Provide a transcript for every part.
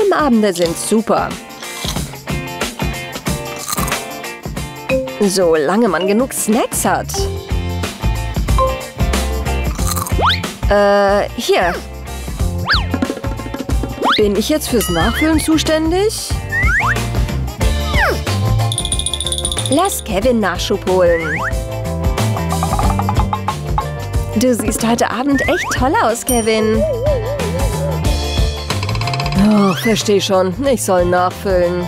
Filmabende sind super. Solange man genug Snacks hat. Hier. Bin ich jetzt fürs Nachfüllen zuständig? Lass Kevin Nachschub holen. Du siehst heute Abend echt toll aus, Kevin. Oh, versteh schon. Ich soll nachfüllen.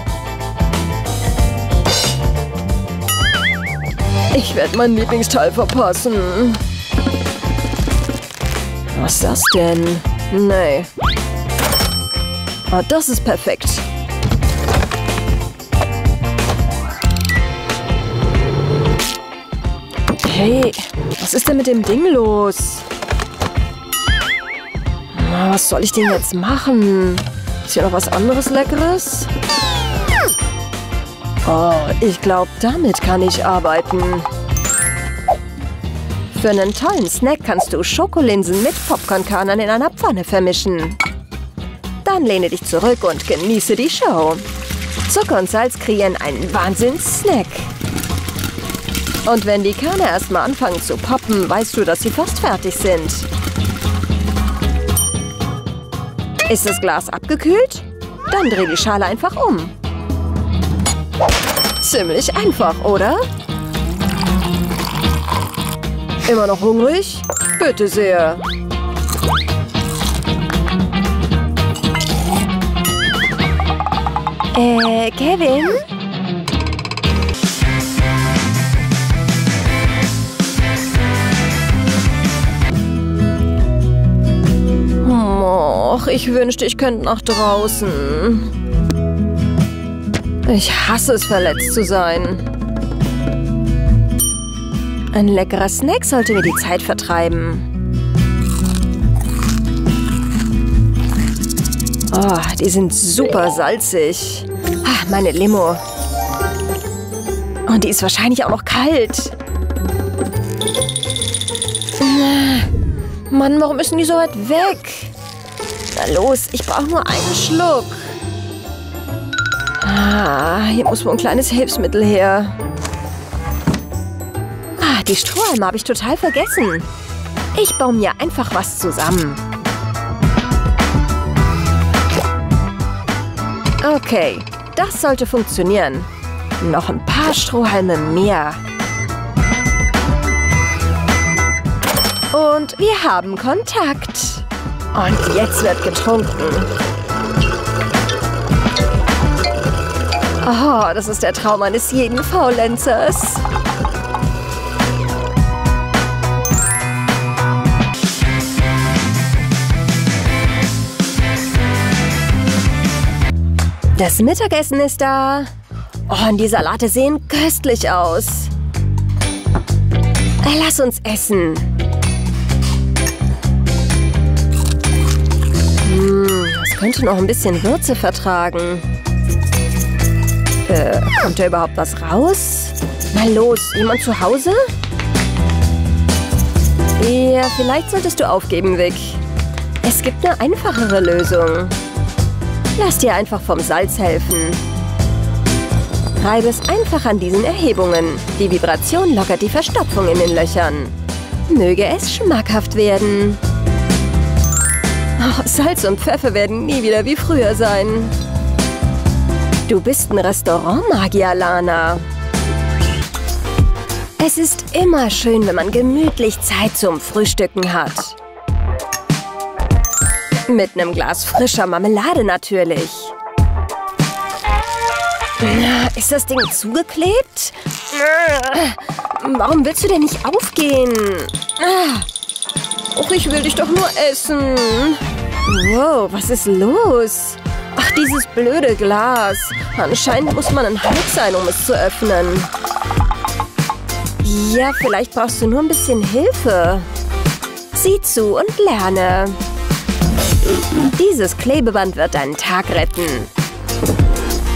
Ich werde meinen Lieblingsteil verpassen. Was ist das denn? Nee. Ah, das ist perfekt. Hey, was ist denn mit dem Ding los? Na, was soll ich denn jetzt machen? Ist hier noch was anderes Leckeres? Oh, ich glaube, damit kann ich arbeiten. Für einen tollen Snack kannst du Schokolinsen mit Popcornkörnern in einer Pfanne vermischen. Dann lehne dich zurück und genieße die Show. Zucker und Salz kreieren einen Wahnsinns-Snack. Und wenn die Körner erstmal anfangen zu poppen, weißt du, dass sie fast fertig sind. Ist das Glas abgekühlt? Dann dreh die Schale einfach um. Ziemlich einfach, oder? Immer noch hungrig? Bitte sehr. Kevin? Och, ich wünschte, ich könnte nach draußen. Ich hasse es, verletzt zu sein. Ein leckerer Snack sollte mir die Zeit vertreiben. Oh, die sind super salzig. Ah, meine Limo. Und die ist wahrscheinlich auch noch kalt. Mann, warum ist denn die so weit weg? Na los, ich brauche nur einen Schluck. Ah, hier muss wohl ein kleines Hilfsmittel her. Ah, die Strohhalme habe ich total vergessen. Ich baue mir einfach was zusammen. Okay, das sollte funktionieren. Noch ein paar Strohhalme mehr. Und wir haben Kontakt. Und jetzt wird getrunken. Oh, das ist der Traum eines jeden Faulenzers. Das Mittagessen ist da. Oh, und die Salate sehen köstlich aus. Lass uns essen. Es könnte noch ein bisschen Würze vertragen. Kommt da überhaupt was raus? Mal los, jemand zu Hause? Ja, vielleicht solltest du aufgeben, Vic. Es gibt eine einfachere Lösung. Lass dir einfach vom Salz helfen. Reibe es einfach an diesen Erhebungen. Die Vibration lockert die Verstopfung in den Löchern. Möge es schmackhaft werden. Oh, Salz und Pfeffer werden nie wieder wie früher sein. Du bist ein Restaurantmagier, Lana. Es ist immer schön, wenn man gemütlich Zeit zum Frühstücken hat. Mit einem Glas frischer Marmelade natürlich. Ist das Ding zugeklebt? Warum willst du denn nicht aufgehen? Och, ich will dich doch nur essen. Wow, was ist los? Ach, dieses blöde Glas. Anscheinend muss man ein Hulk sein, um es zu öffnen. Ja, vielleicht brauchst du nur ein bisschen Hilfe. Sieh zu und lerne. Dieses Klebeband wird deinen Tag retten.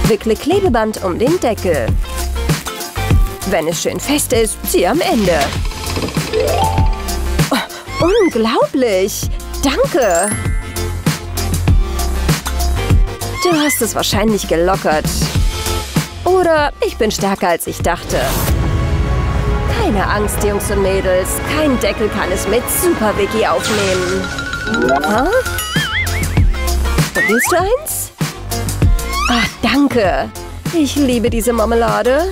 Wickle Klebeband um den Deckel. Wenn es schön fest ist, zieh am Ende. Unglaublich! Danke! Du hast es wahrscheinlich gelockert. Oder ich bin stärker, als ich dachte. Keine Angst, Jungs und Mädels. Kein Deckel kann es mit Super Vicky aufnehmen. Ha? Willst du eins? Ach, danke. Ich liebe diese Marmelade.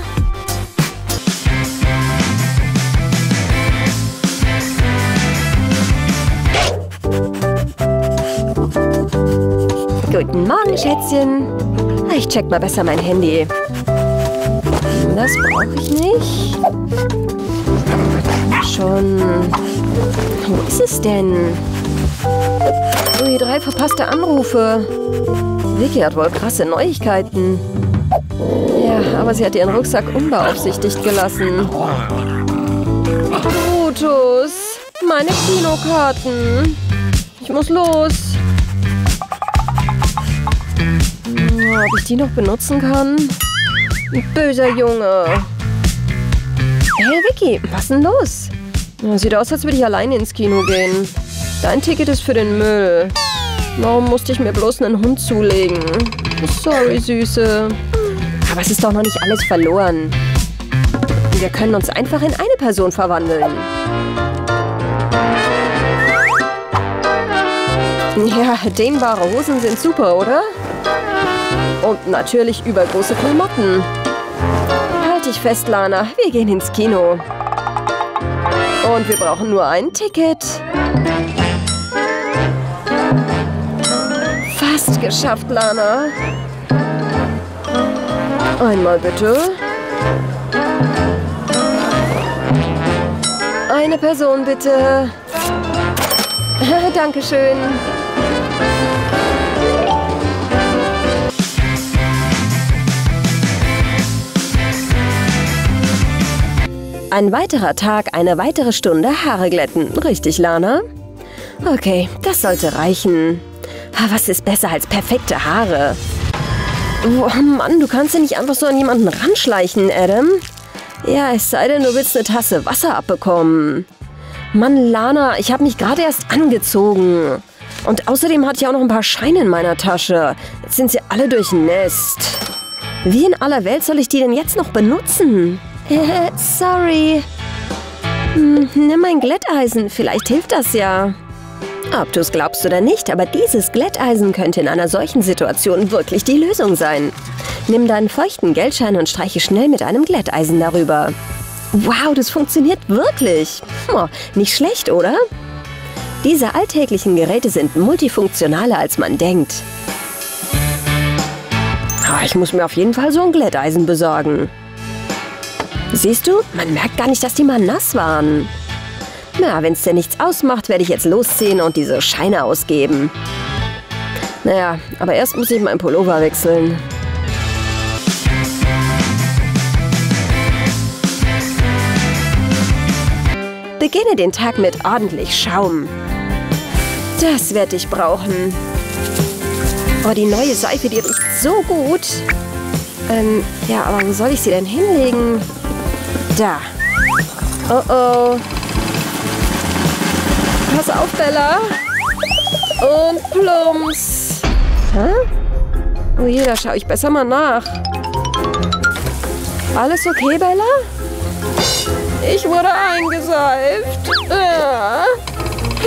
Guten Morgen, Schätzchen. Ich check mal besser mein Handy. Das brauche ich nicht. Schon. Wo ist es denn? Ui, 3 verpasste Anrufe. Vicky hat wohl krasse Neuigkeiten. Ja, aber sie hat ihren Rucksack unbeaufsichtigt gelassen. Brutus, meine Kinokarten. Ich muss los. Ob ich die noch benutzen kann? Böser Junge. Hey Vicky, was denn los? Sieht aus, als würde ich alleine ins Kino gehen. Dein Ticket ist für den Müll. Warum musste ich mir bloß einen Hund zulegen? Sorry, Süße. Aber es ist doch noch nicht alles verloren. Wir können uns einfach in eine Person verwandeln. Ja, dehnbare Hosen sind super, oder? Und natürlich übergroße Klamotten. Halt dich fest, Lana. Wir gehen ins Kino. Und wir brauchen nur ein Ticket. Fast geschafft, Lana. Einmal bitte. Eine Person bitte. Dankeschön. Ein weiterer Tag, eine weitere Stunde Haare glätten. Richtig, Lana? Okay, das sollte reichen. Was ist besser als perfekte Haare? Oh Mann, du kannst ja nicht einfach so an jemanden ranschleichen, Adam. Ja, es sei denn, du willst eine Tasse Wasser abbekommen. Mann, Lana, ich habe mich gerade erst angezogen. Und außerdem hatte ich auch noch ein paar Scheine in meiner Tasche. Jetzt sind sie alle durchnässt. Wie in aller Welt soll ich die denn jetzt noch benutzen? Sorry. Nimm mein Glätteisen, vielleicht hilft das ja. Ob du es glaubst oder nicht, aber dieses Glätteisen könnte in einer solchen Situation wirklich die Lösung sein. Nimm deinen feuchten Geldschein und streiche schnell mit einem Glätteisen darüber. Wow, das funktioniert wirklich. Nicht schlecht, oder? Diese alltäglichen Geräte sind multifunktionaler, als man denkt. Ich muss mir auf jeden Fall so ein Glätteisen besorgen. Siehst du, man merkt gar nicht, dass die mal nass waren. Na, wenn es dir nichts ausmacht, werde ich jetzt losziehen und diese Scheine ausgeben. Naja, aber erst muss ich meinen Pullover wechseln. Beginne den Tag mit ordentlich Schaum. Das werde ich brauchen. Oh, die neue Seife, die riecht so gut. Ja, aber wo soll ich sie denn hinlegen? Da. Oh oh. Pass auf, Bella. Und plumps. Hä? Oh je, da schaue ich besser mal nach. Alles okay, Bella? Ich wurde eingeseift.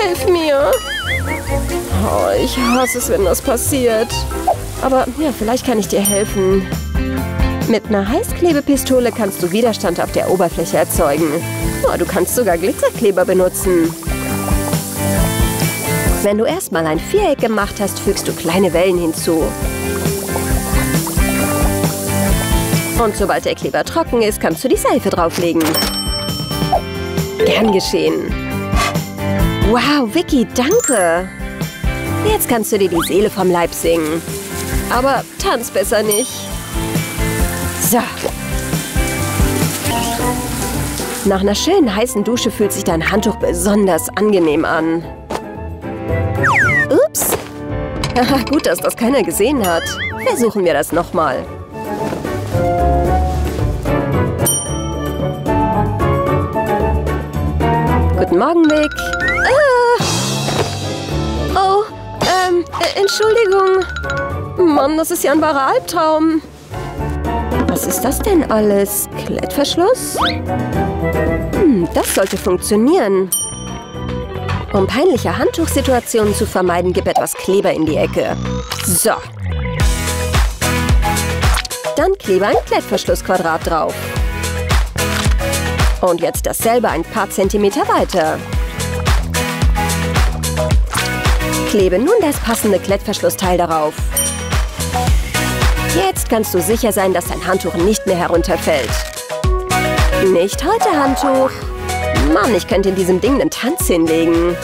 Hilf mir. Oh, ich hasse es, wenn das passiert. Aber ja, vielleicht kann ich dir helfen. Mit einer Heißklebepistole kannst du Widerstand auf der Oberfläche erzeugen. Oh, du kannst sogar Glitzerkleber benutzen. Wenn du erstmal ein Viereck gemacht hast, fügst du kleine Wellen hinzu. Und sobald der Kleber trocken ist, kannst du die Seife drauflegen. Gern geschehen. Wow, Vicky, danke. Jetzt kannst du dir die Seele vom Leib singen. Aber tanz besser nicht. So. Nach einer schönen heißen Dusche fühlt sich dein Handtuch besonders angenehm an. Ups. Gut, dass das keiner gesehen hat. Versuchen wir das nochmal. Guten Morgen, Mick. Entschuldigung. Mann, das ist ja ein wahrer Albtraum. Was ist das denn alles? Klettverschluss? Hm, das sollte funktionieren. Um peinliche Handtuchsituationen zu vermeiden, gib etwas Kleber in die Ecke. So. Dann klebe ein Klettverschlussquadrat drauf. Und jetzt dasselbe ein paar Zentimeter weiter. Klebe nun das passende Klettverschlussteil darauf. Jetzt kannst du sicher sein, dass dein Handtuch nicht mehr herunterfällt. Nicht heute, Handtuch. Mann, ich könnte in diesem Ding einen Tanz hinlegen.